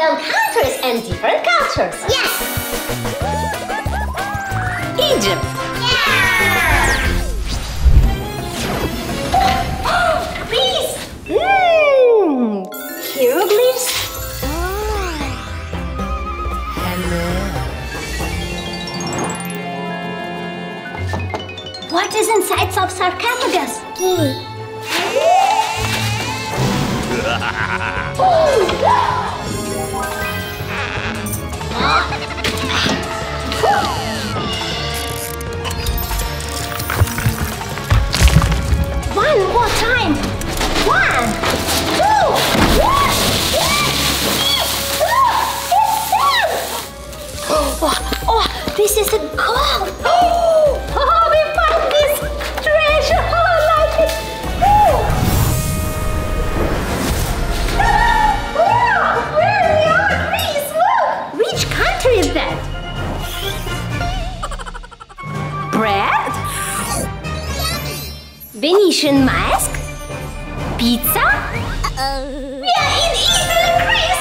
learn countries and different cultures. Yes! Egypt! Yeah! Greece! Hieroglyphs? Hello! What is inside of sarcophagus? One more time. 1, 2, 3, 4, 5, 6, 7. Oh, this is a gold. Oh, we found this treasure. Oh, I like it. Oh, where we are, Chris? Look. Which country is that? Bread? Venetian mask? Pizza? We are in Italy, Chris!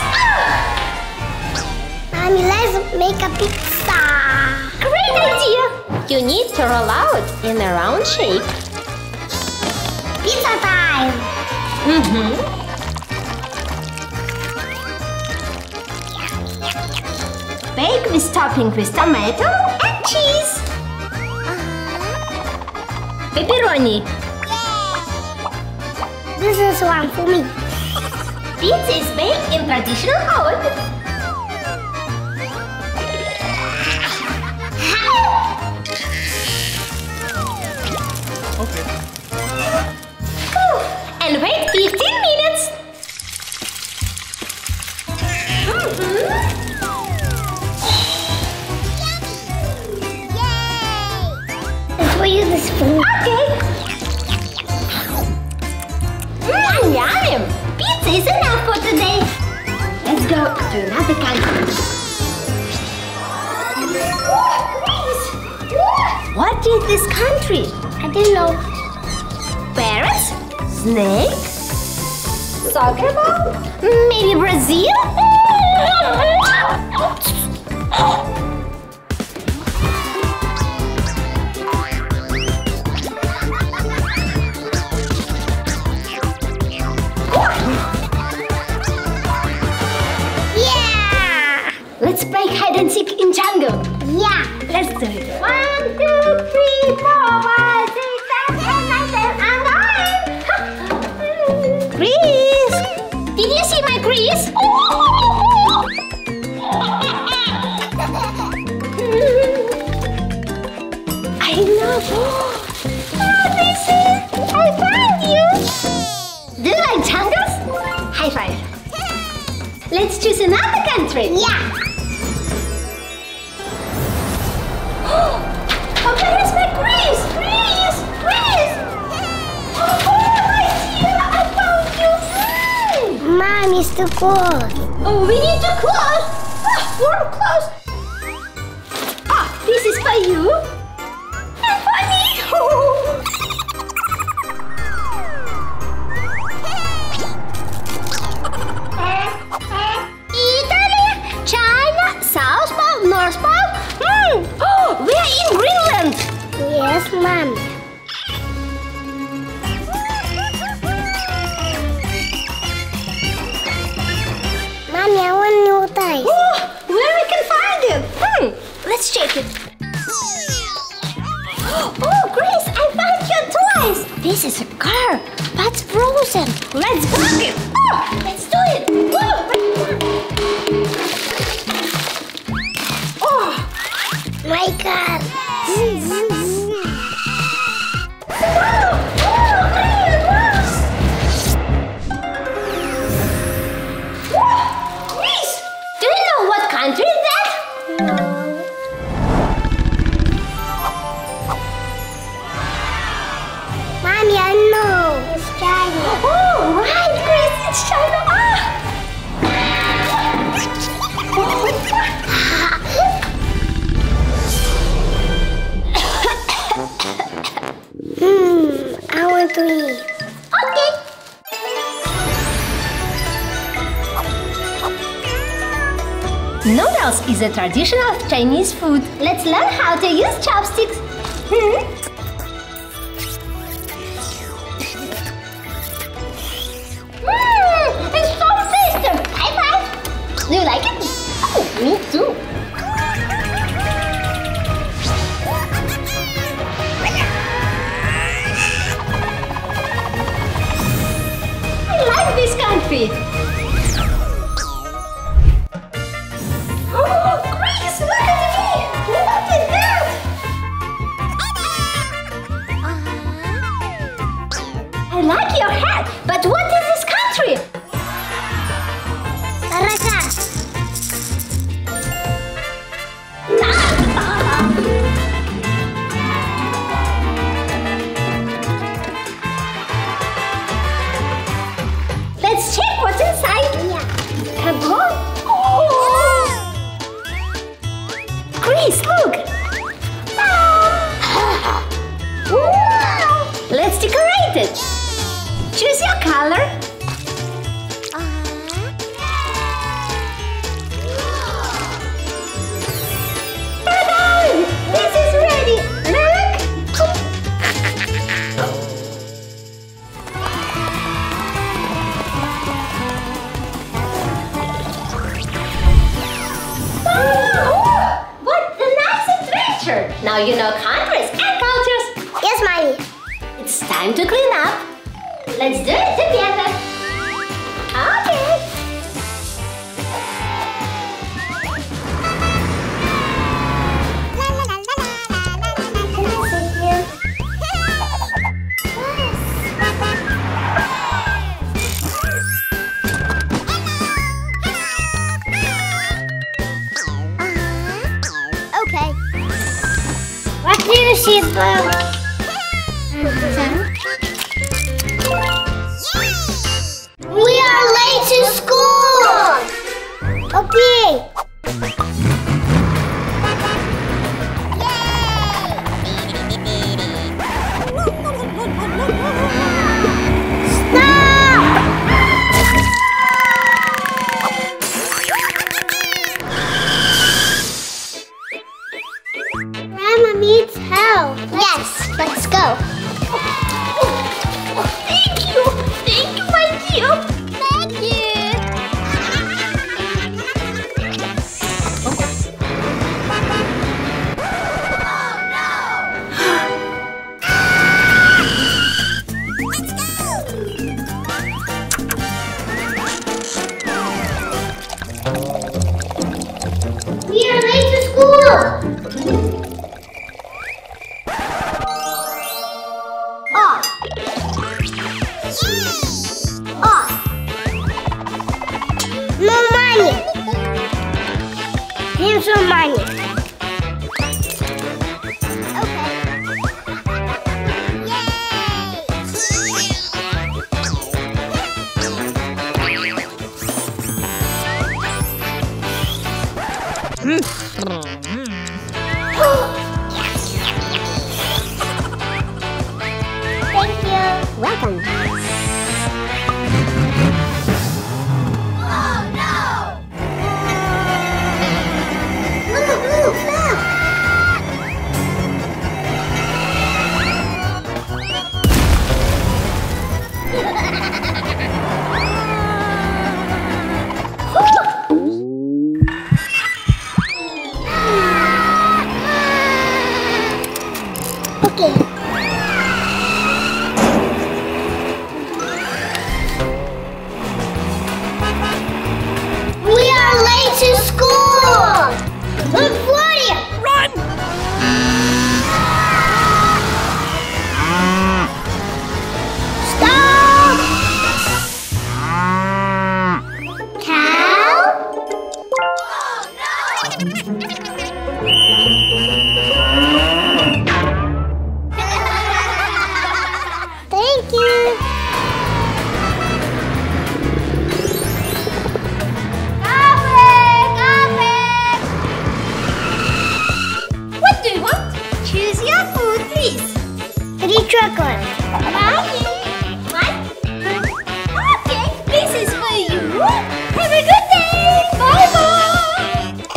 Mommy, let's make a pizza! Great idea! You need to roll out in a round shape. Pizza time! Bake with topping with tomato and cheese. Pepperoni. This is one for me. Pizza is baked in traditional oven. Okay. Cool. And wait 15 minutes. Yummy! Yay! Let's use the spoon. Okay. Yum! Pizza is enough for today! Let's go to another country. What is this country? I don't know. Parrots? Snake? Soccer ball? Maybe Brazil? Let's play hide and seek in jungle. Yeah, let's do it. 1, 2, 3, 4, 5, 6, 7, 8, 9, 10, I'm going. Chris, did you see my Chris? I know. Oh, this is. I found you. Do you like jungles? High five. Let's choose another country. Yeah. Where is my Chris? Chris! Chris! Oh my dear! I found you! Mom, it's too cold. Oh, we need to close! Ah, warm clothes! Ah, this is for you. And for me! Italy, China, South Pole, North Pole. Oh, we are in Greenland! Yes, Mom. Mommy, I want new ties. Oh, where we can find it? Let's check it. Oh, Grace, I found your toys! This is a car, but it's frozen. Let's park it! Oh, let's do it! Go! Oh! My God! Chris, do you know what country is that? No. Mommy, I know. It's China. Oh, right, Chris, it's China. Ah. Noodles is a tradition of Chinese food. Let's learn how to use chopsticks. It's so tasty! Bye bye! Do you like it? Oh, me too! I like this country! But what is this country? Russia. Let's check what's inside. Yeah. Come on. Oh. Chris, look. Wow. Let's decorate it. Choose your color. Ta-da! This is ready. Look. Oh, what a nice adventure! Now you know countries and cultures. Yes, Mommy. It's time to clean up. Let's do it together! Okay! Okay. What do you see, Blue? Okay, this is for you. Have a good day. Bye bye.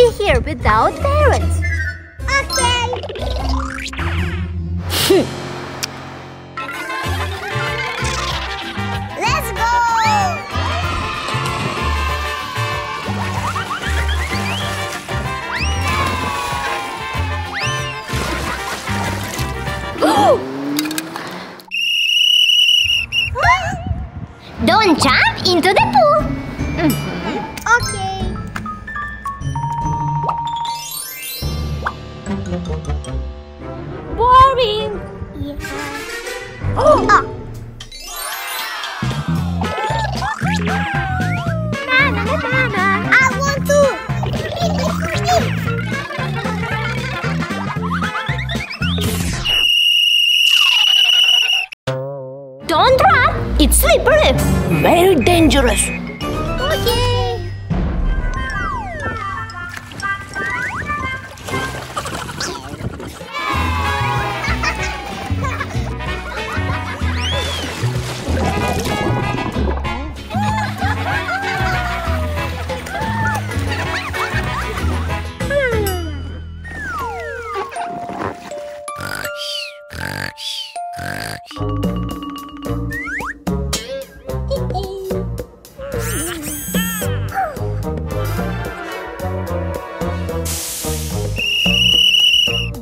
be here without parents. Okay. Let's go. Don't jump into the pool. Okay. Boring. Yeah. Oh. Mama, mama. I want to. Don't drop. It's slippery. Very dangerous. Okay.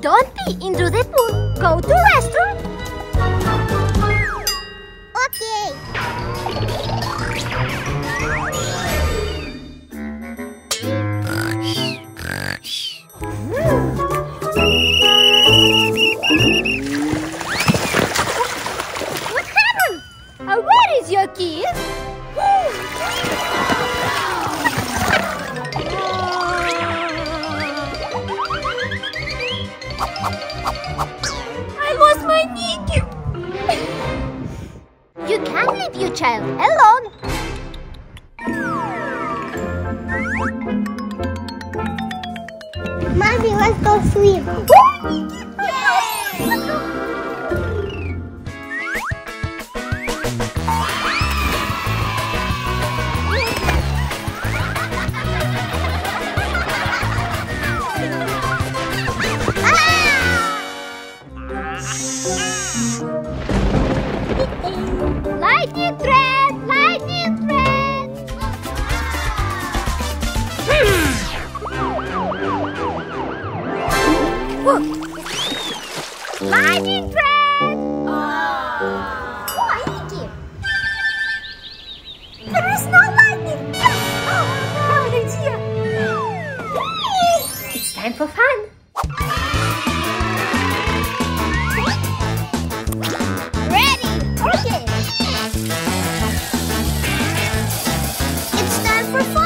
Don't be into the pool. Go to restroom. Okay. What happened? Where is your kid? I lost my Niki. You can't leave your child alone. Mommy, let's go swim. Lightning thread! Oh, Niki! There is no lightning! Oh, no idea! Please! It's time for fun! Ready! Okay! It's time for fun!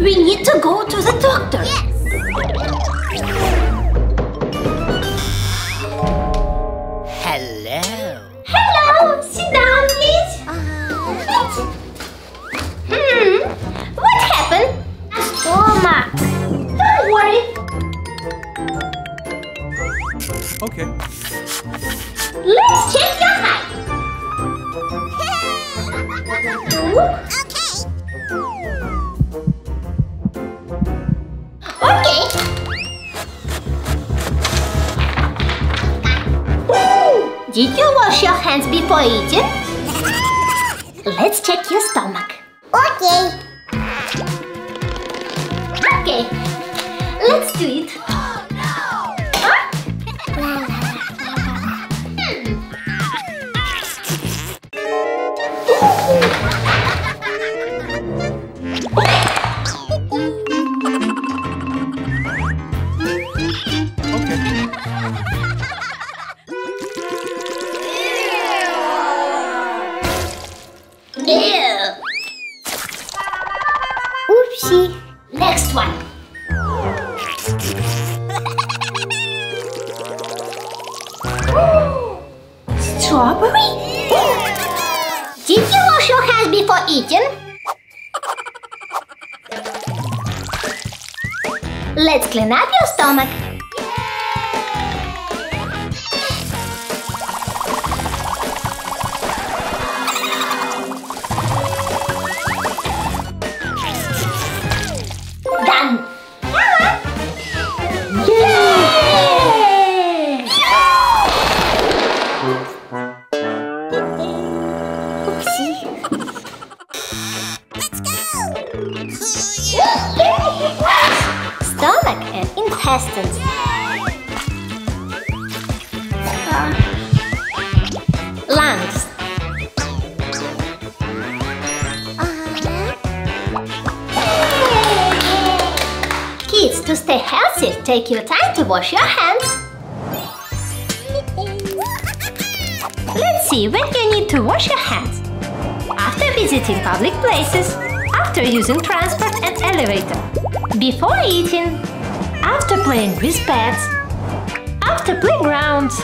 We need to go to the doctor. Yes. Hello. Hello. Sit down, please. What happened? A stomach. Don't worry. Okay. Let's check your height. Did you wash your hands before eating? Let's check your stomach. Okay. Okay. Let's do it. Oh, no. Huh? Oopsie. Next one. Strawberry? Did you wash your hands before eating? Let's clean up your stomach. Done! Yay! Oopsie. Let's go! Stomach and intestines. Lungs. Kids, to stay healthy, take your time to wash your hands. Let's see when you need to wash your hands. After visiting public places, after using transport and elevator. Before eating, after playing with pets, after playgrounds.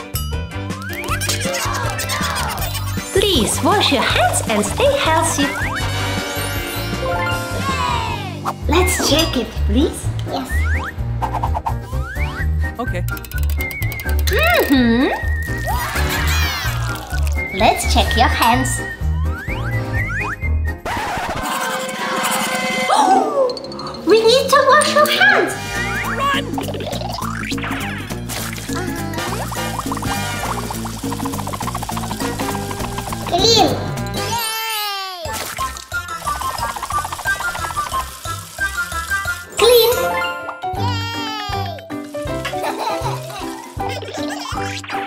Please wash your hands and stay healthy. Let's check it, please. Yes. Okay. Let's check your hands. We need to wash our hands! Run! Clean! Yay! Clean! Yay! Let's go!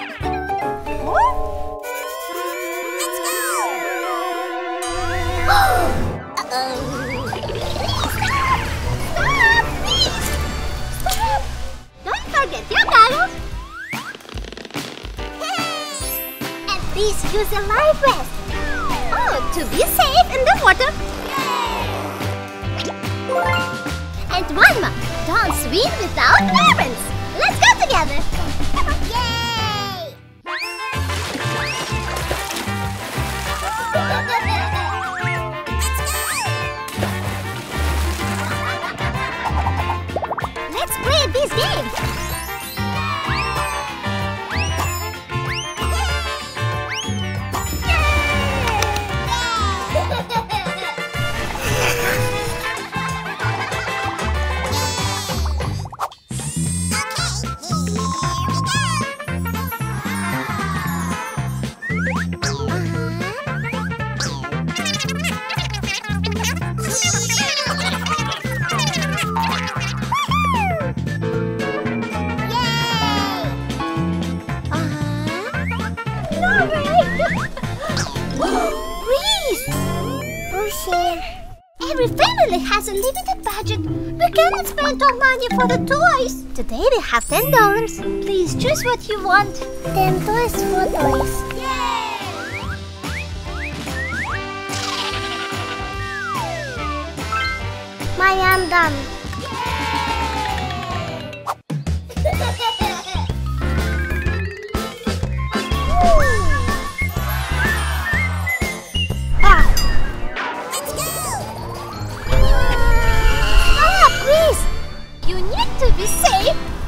Get your goggles. And please use a life vest. Oh, to be safe in the water. Yay. And one more. Don't swim without parents. Let's go together. Yay! Let's play this game. Every family has a limited budget. We cannot spend all money for the toys. Today we have $10. Please choose what you want. 10 toys for toys. Yay! My, I'm done.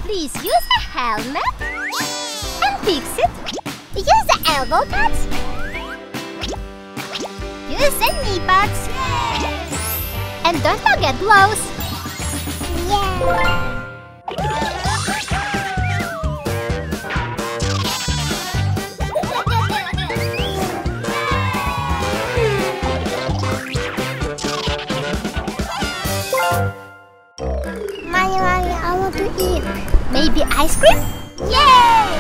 Please use a helmet and fix it. Use the elbow pads. Use the knee pads. And don't forget gloves. Mommy, I want to eat. Maybe ice cream? Yay!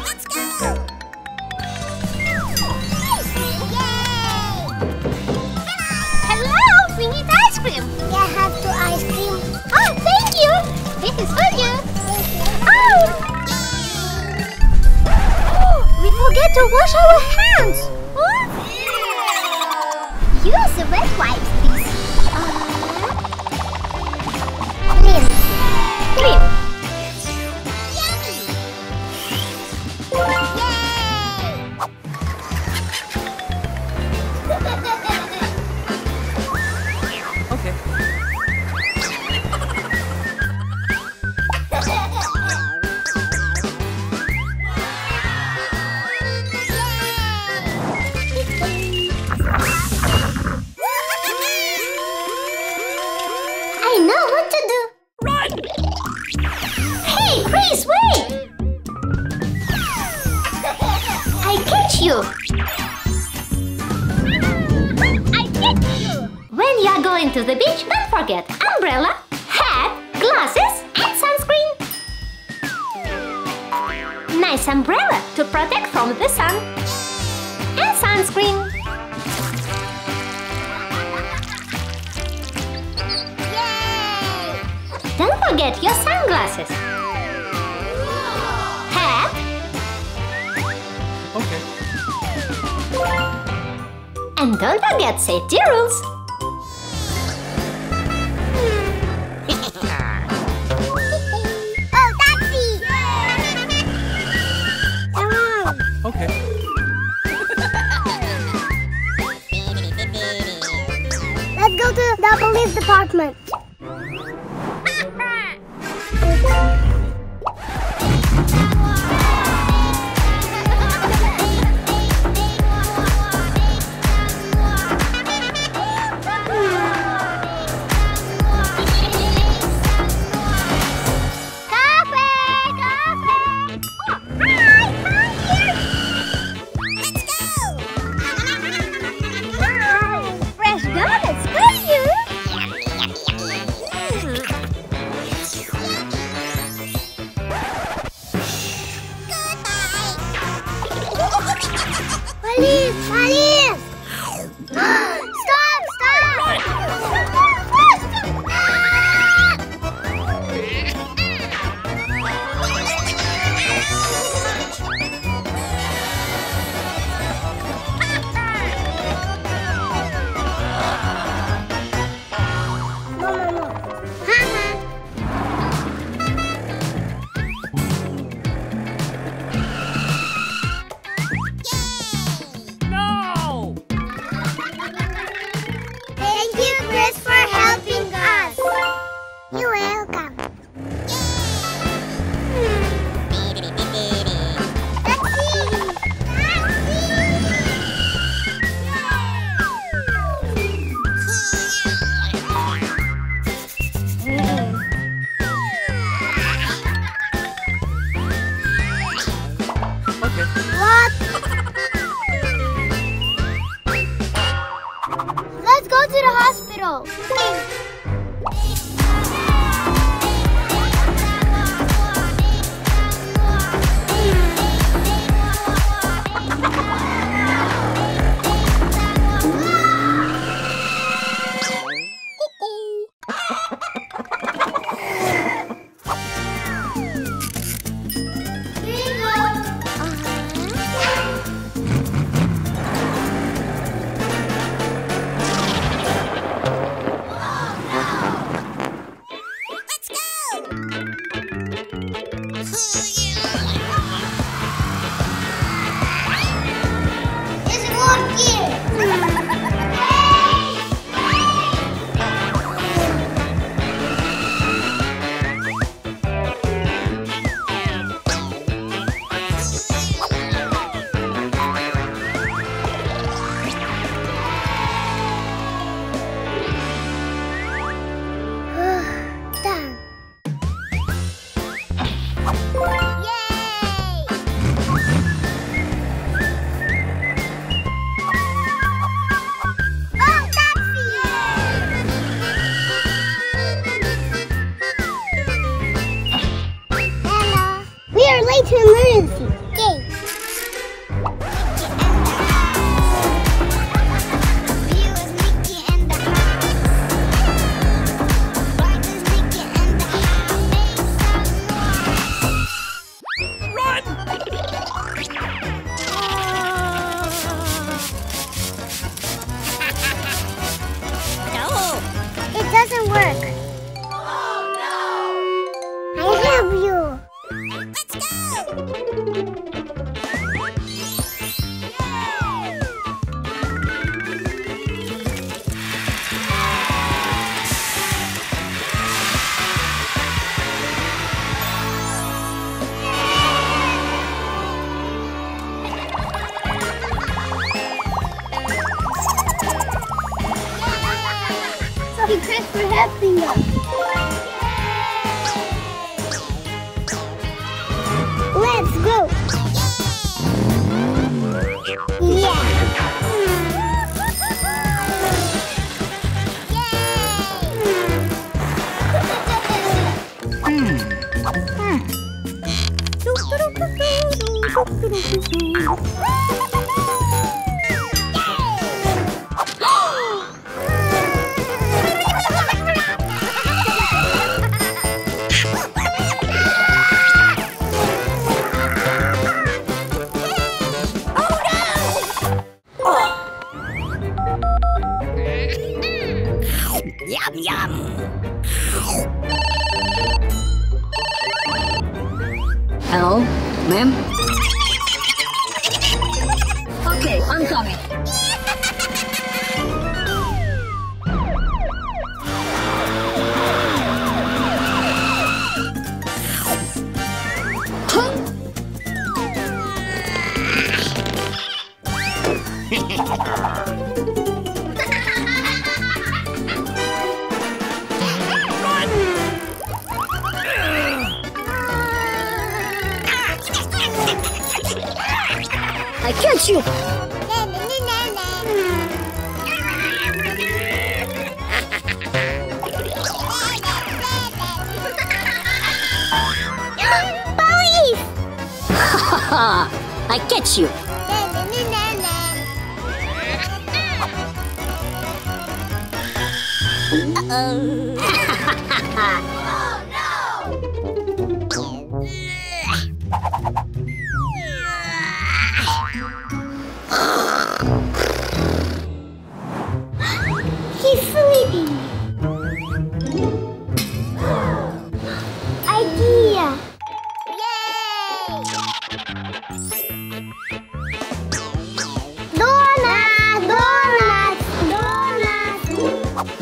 Let's go! Yay! Hello! We need ice cream! I have two ice cream. Oh, thank you! This is for you! Oh! to wash our hands! Huh? Use the wet wipes, please. Clean. Clean. Yummy! Yay! Okay. To the beach, don't forget umbrella, hat, glasses, and sunscreen. Nice umbrella to protect from the sun. And sunscreen. Yay! Don't forget your sunglasses. Hat. Okay. And don't forget safety rules. Okay. Let's go to the police department. What? Chris, for helping us. Let's go. Yeah. Yay. Hello, ma'am? Okay, I'm coming. I can't shoot! Police! I catch you! Uh-oh!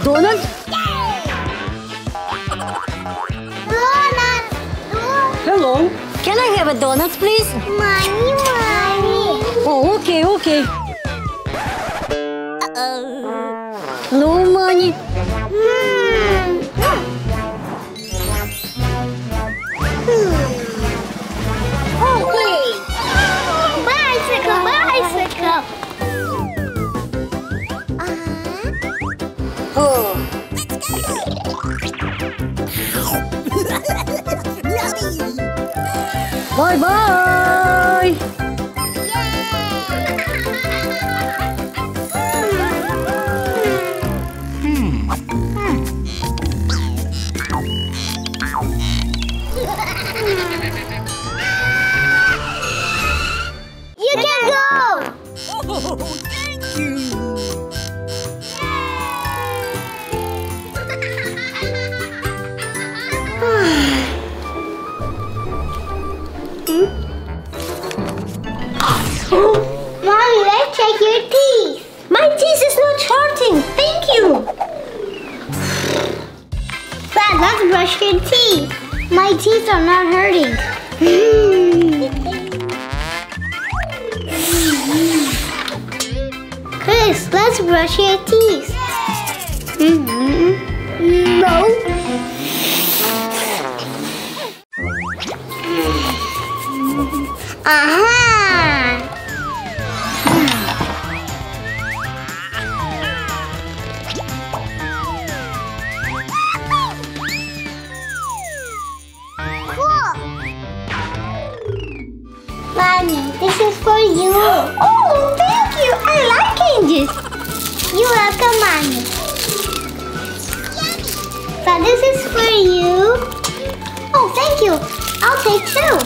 Donuts? Donuts! Hello. Can I have a donut, please? Mommy, mommy. Oh, okay, okay. No money. Okay. Bicycle, bicycle. Bye bye! You can go! Oh, thank you! Mommy, let's check your teeth. My teeth is not hurting. Thank you. Dad, let's brush your teeth. My teeth are not hurting. Chris, let's brush your teeth. No. Aha! Cool! Mommy, this is for you! Oh, thank you! I like candies! You're welcome, Mommy. But this is for you. Oh, thank you! I'll take two.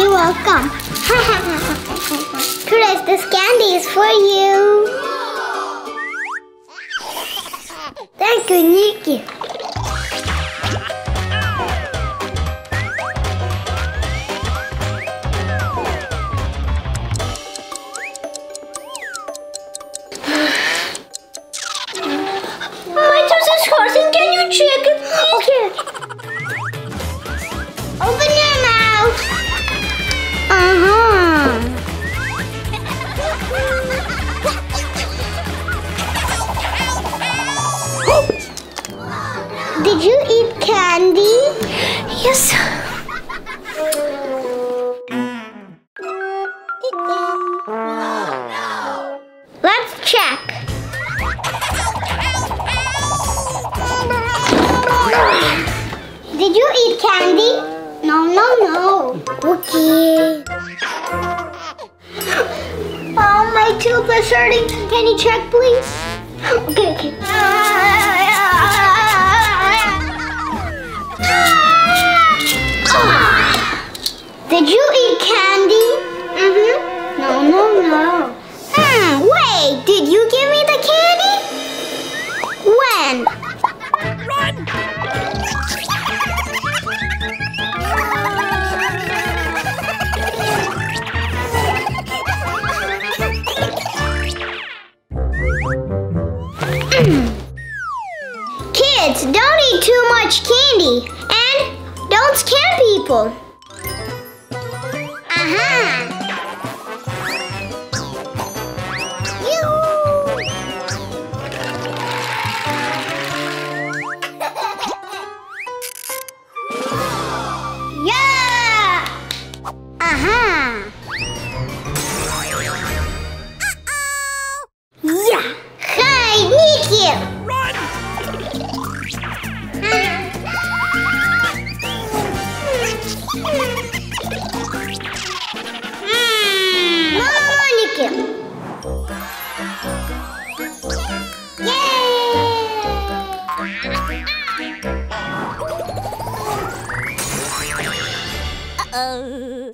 You're welcome. Chris, this candy is for you. Thank you, Niki. check. Did you eat candy? No, no, no. Cookie. Oh, my tooth is hurting. Can you check, please? Okay, okay. Did you eat candy? Mm-hmm. No, no, no. Wait, did you give me the candy? When? Run! Kids, don't eat too much candy and don't scare people.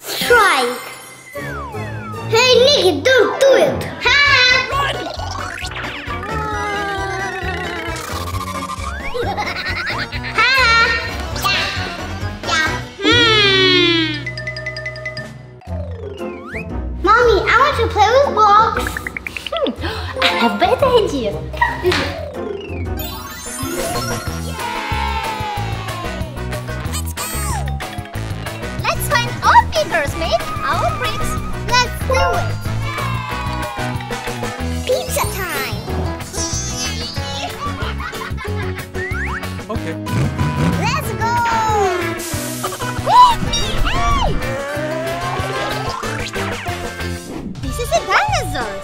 Strike! Hey Niki, don't do it! Ha! Run. Ha! Yeah. Yeah. Mommy, I want to play with blocks! I have a better idea! Fingers make our bricks. Let's do it. Pizza time. Okay. Let's go. Hey! This is a dinosaur.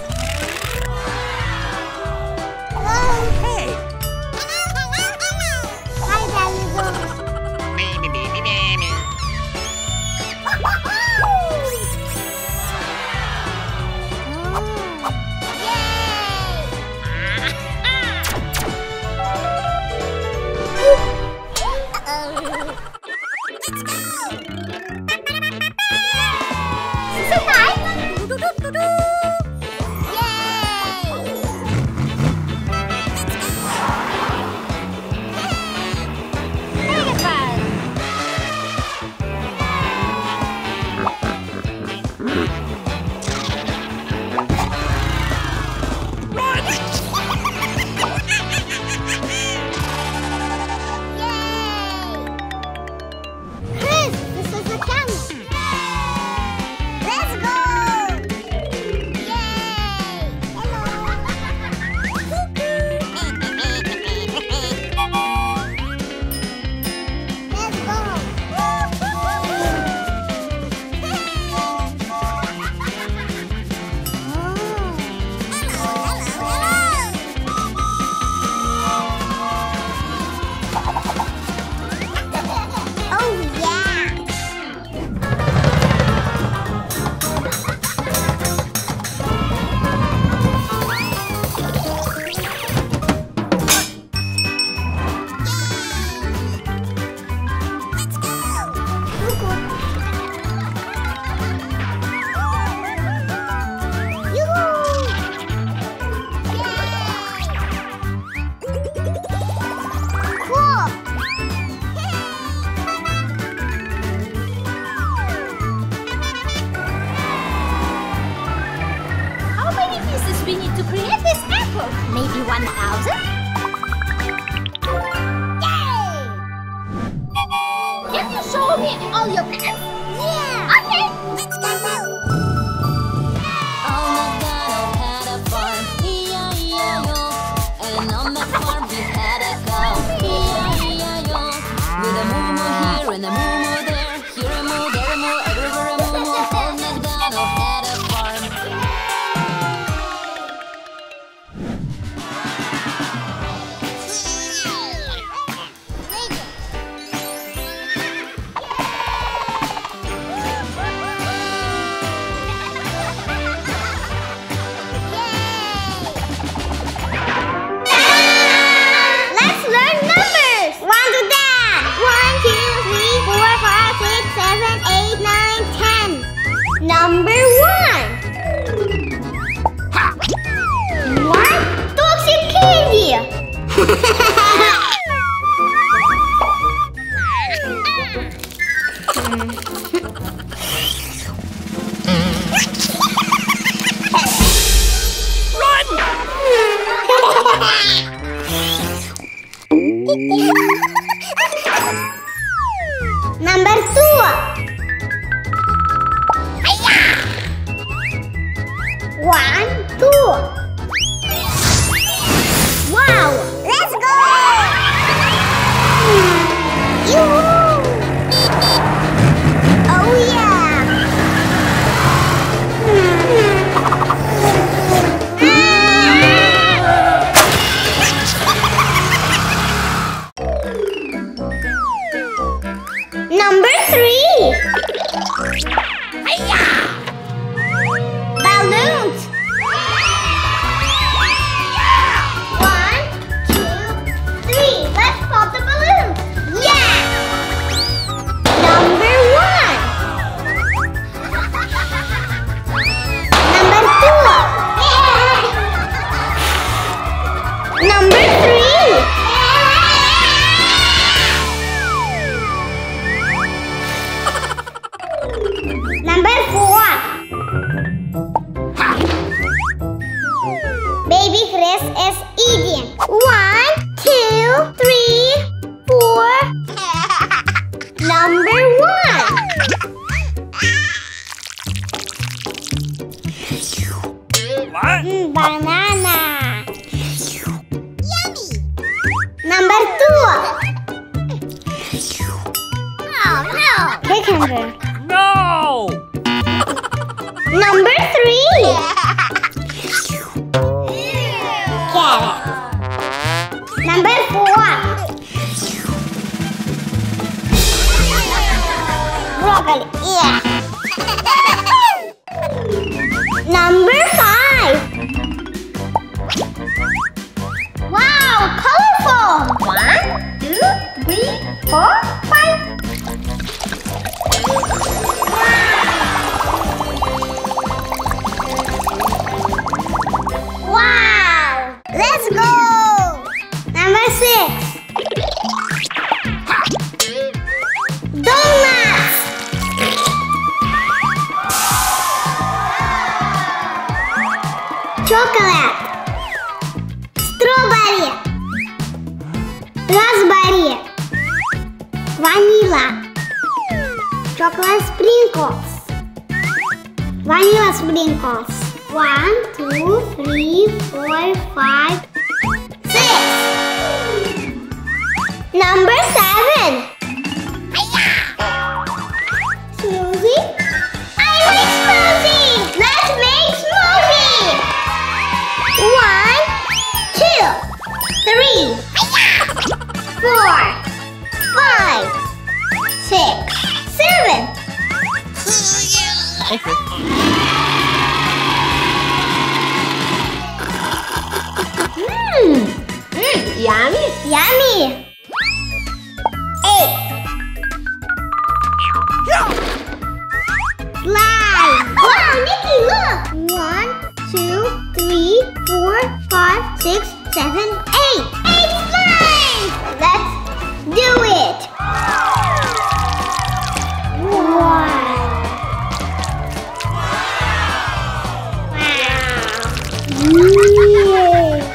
Oh, hey. Hi, dinosaur. Number 2. Hiya! 1, 2. Wow! Let's go! Yoo-hoo! Oh yeah! Number 3. Hiya! Balloons. 1, 2, 3. Let's pop the balloon. Yeah. Number 1. Number 2. Yeah. Number 3. Number 4. Baby Chris is eating. 1, 2, 3, 4. Number 1. What? Banana. Yummy. Number 2. Oh no. Cucumber. No! Number 3! Carrot. Number 4! Broccoli. Yeah. Number 5! Wow! Colorful! 1, 2, 3, 4, 5! Wow! Let's go! Number 6. Donuts! Chocolate. Strawberry. Raspberry. Vanilla. Chocolate sprinkles. Vanilla sprinkles. 1, 2, 3, 4, 5, 6. Number 7. Smoothie. I like smoothie. Let's make smoothie. 1, 2, 3, 4, 5, 6. 7. Okay. Yummy. Yummy. 8. Slime. Wow, Niki, look. 1, 2, 3, 4, 5, 6, 7, 8. 8 slimes. Let's do it.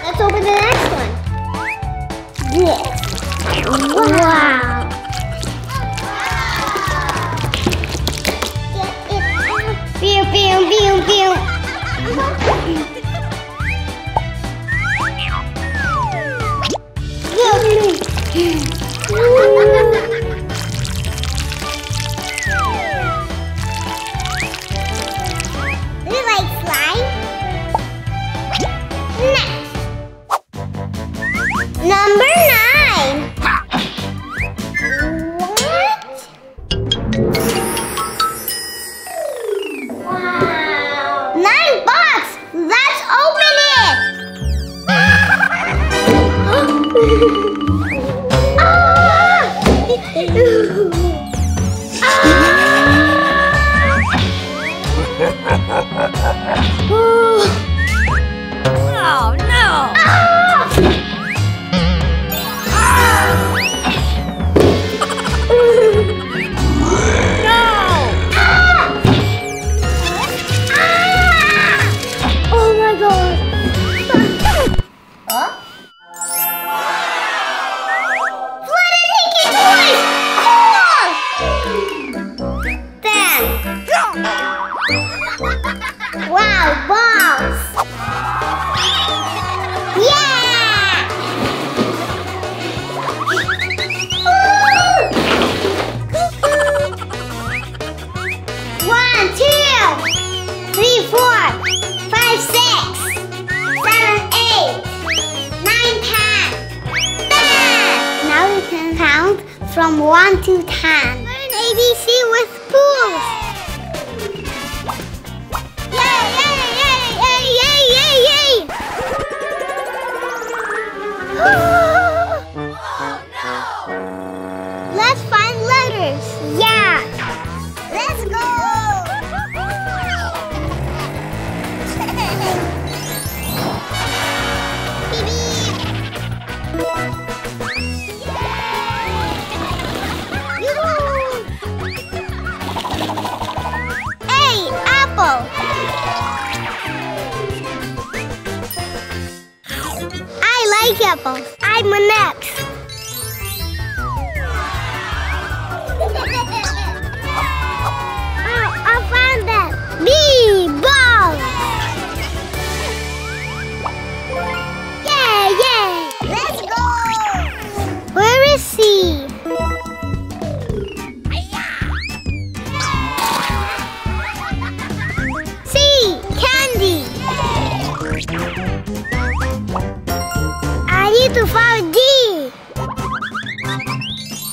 Let's open the next one. Yes. Wow. Get it out. Pew, pew, pew, pew. Do you like slime? Next. Number 9. What? Wow. 9 bucks. Let's open it. Oh no! Ah! Ah! No! Ah! Ah! Oh my God! Huh? Wow, balls! Yeah! Cuckoo! 1, 2, 3, 4, 5, 6, 7, 8, 9, 10. 10! Now we can count from 1 to 10. Learn ABC with pools. I like apples. I'm next. Oh, I found them. B-ball. Yeah, yeah. Let's go. Where is he? To find D.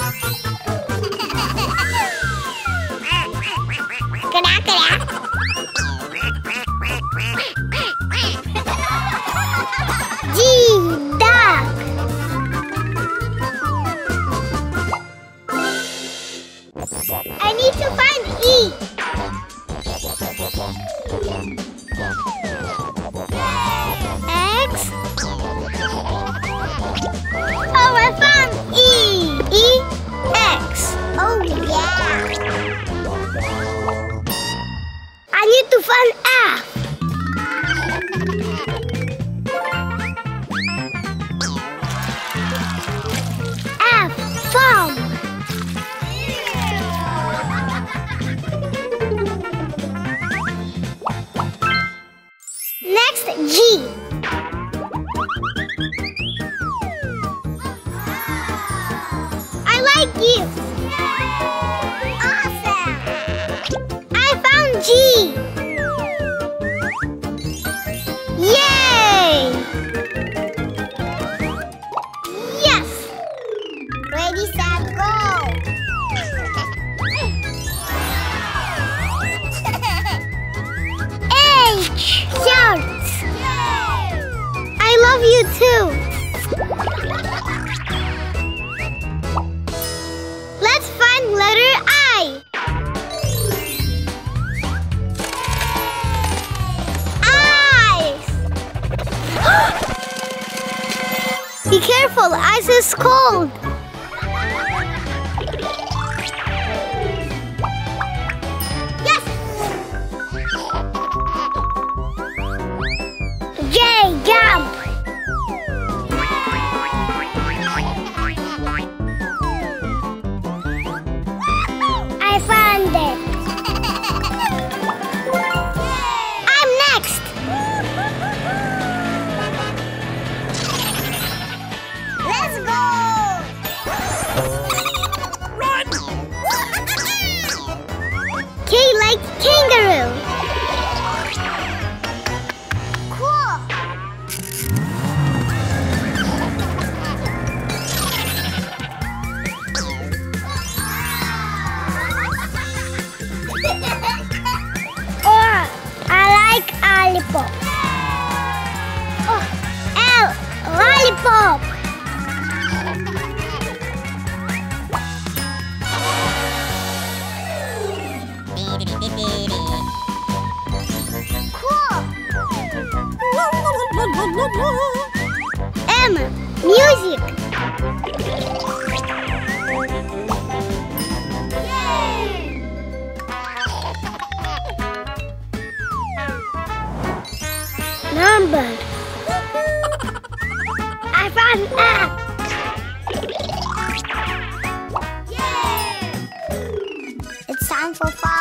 G, duck. I need to find E. Careful, ice is cold. Yes. J, jump. I found it. I'm next. Kangaroo. Cool. Or I like lollipop. Oh, L, lollipop. M, music. Yay! Number. I found F. Yay! It's time for fun.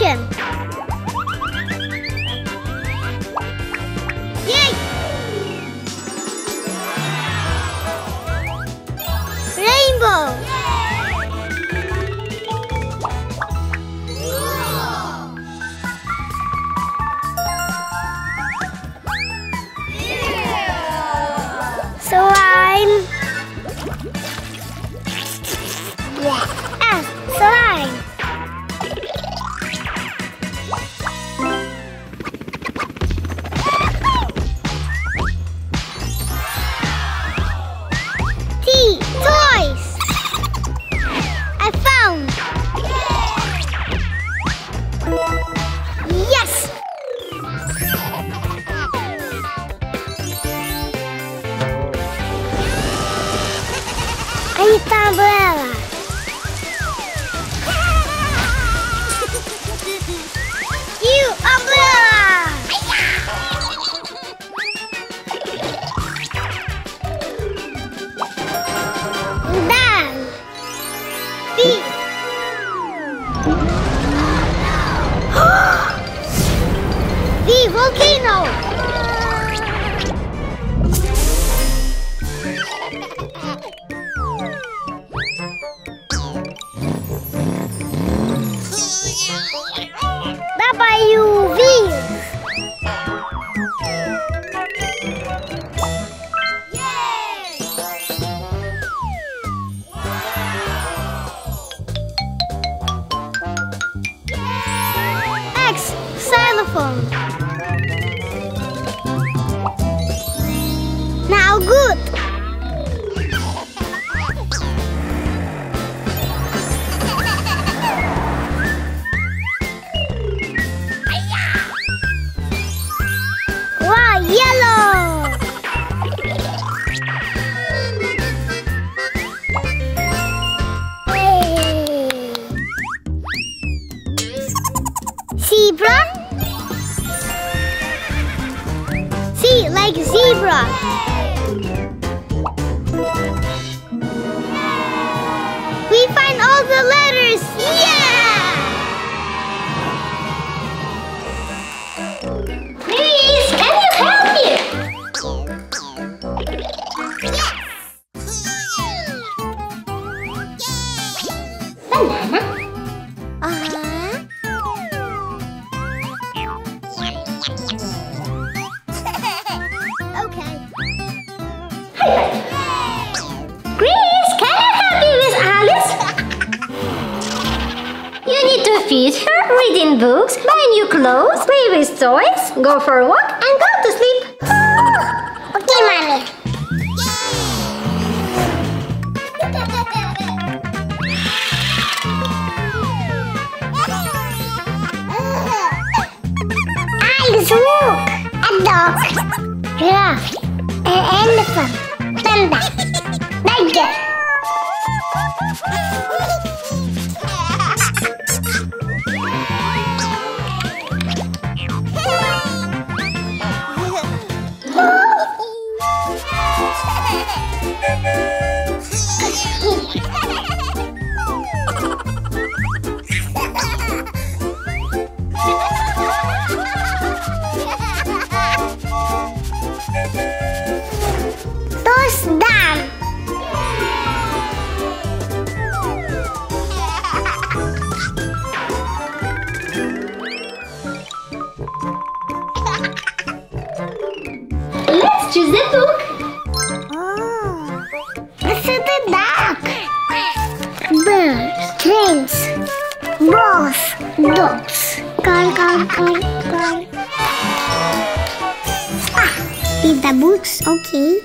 kitchen. Yay! Rainbow. So I'm slime. Now good. Wow, yellow. Hey. Zebra. Like zebra. We find all the letters. Yeah! Chris, can you help me? Yes! Banana. Feed her, reading books, buy new clothes, play with toys, go for a walk, and go to sleep. Okay, mommy. Eyes, look! A dog, giraffe, an elephant, panda, tiger. Choose the book. Oh, this is the duck. Birds, trains, balls, dogs. Call. Ah, read the books. Okay.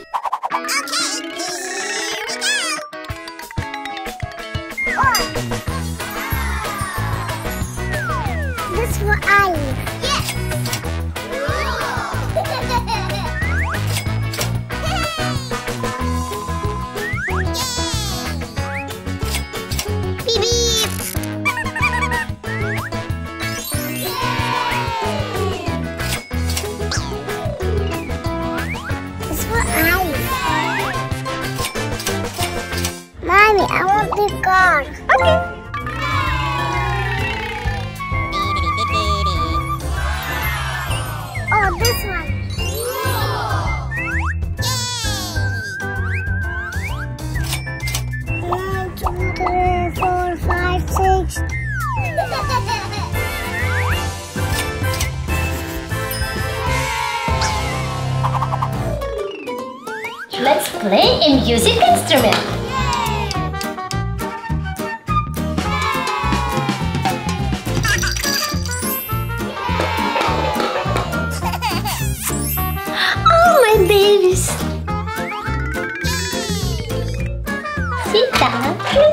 play a music instrument. Oh, my babies! Sit down, please.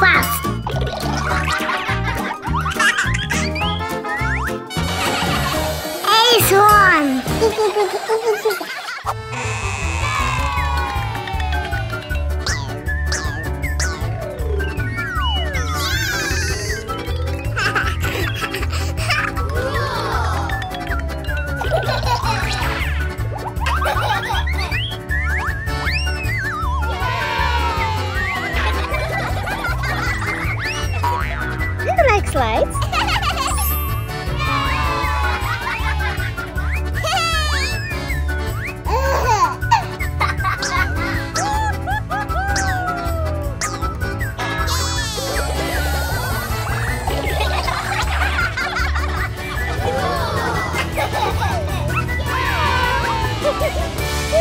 Fast. Ace one. Slides. You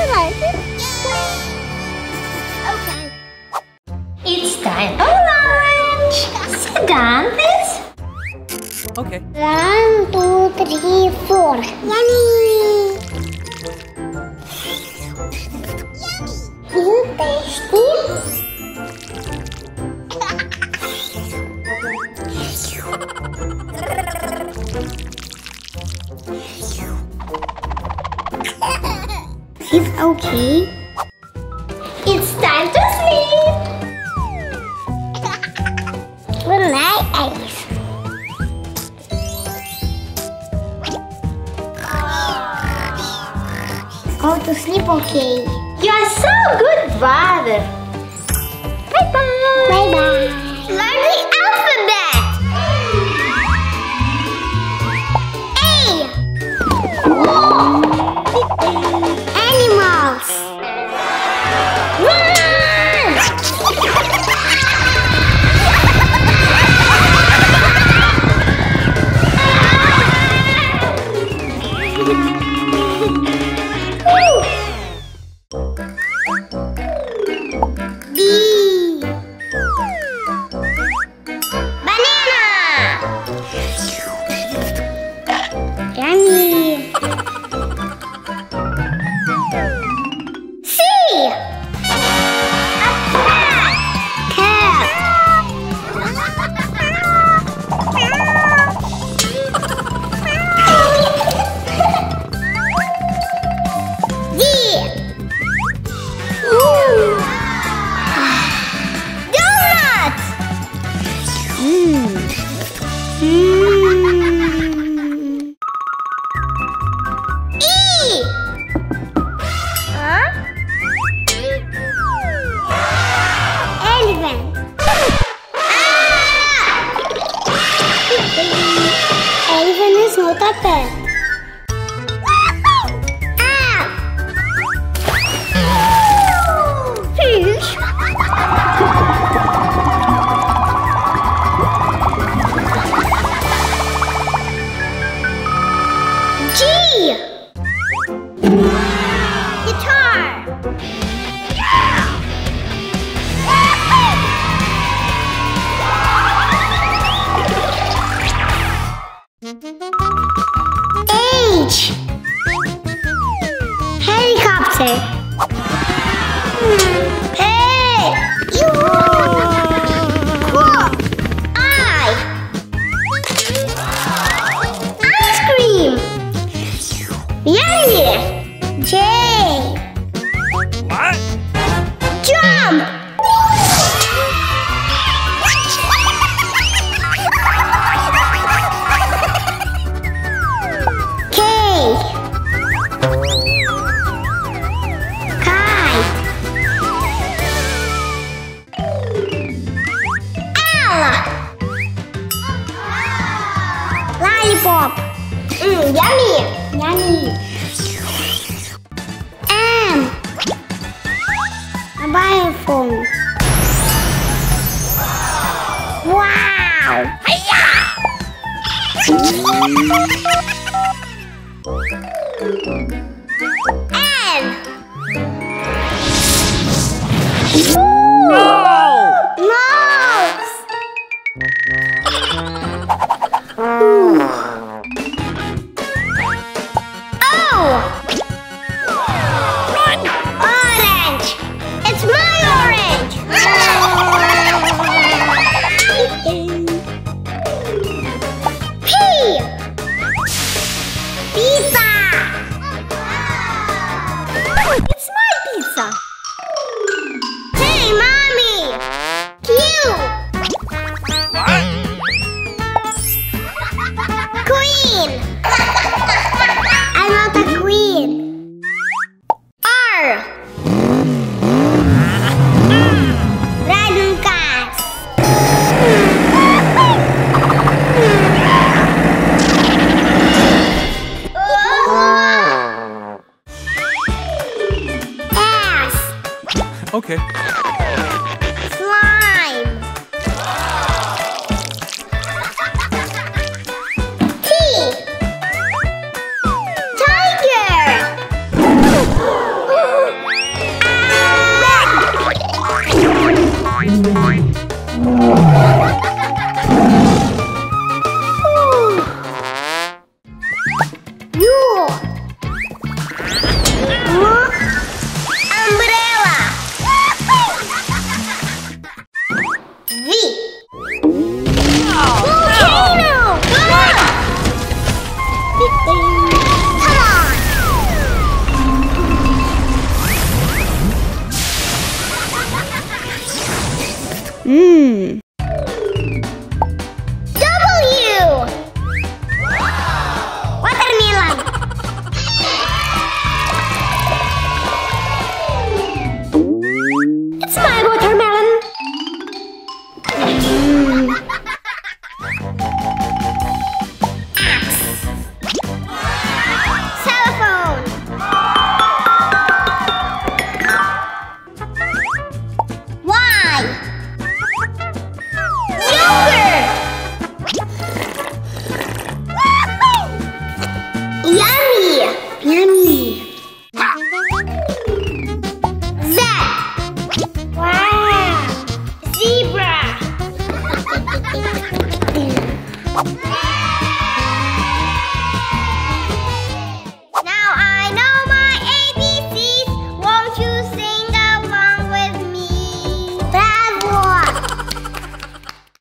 like it? Okay. It's time for lunch. Sit down. Okay. 1, 2, 3, 4. Yummy! Yummy! Tasty? It's okay. It's time to sleep! Good night, Alice. Go to sleep, okay? You are so good, brother. Bye bye. Bye bye. Learn the alphabet. A. Animals. Run! Mobile phone. Wow! Wow! Hiya! And... No! No!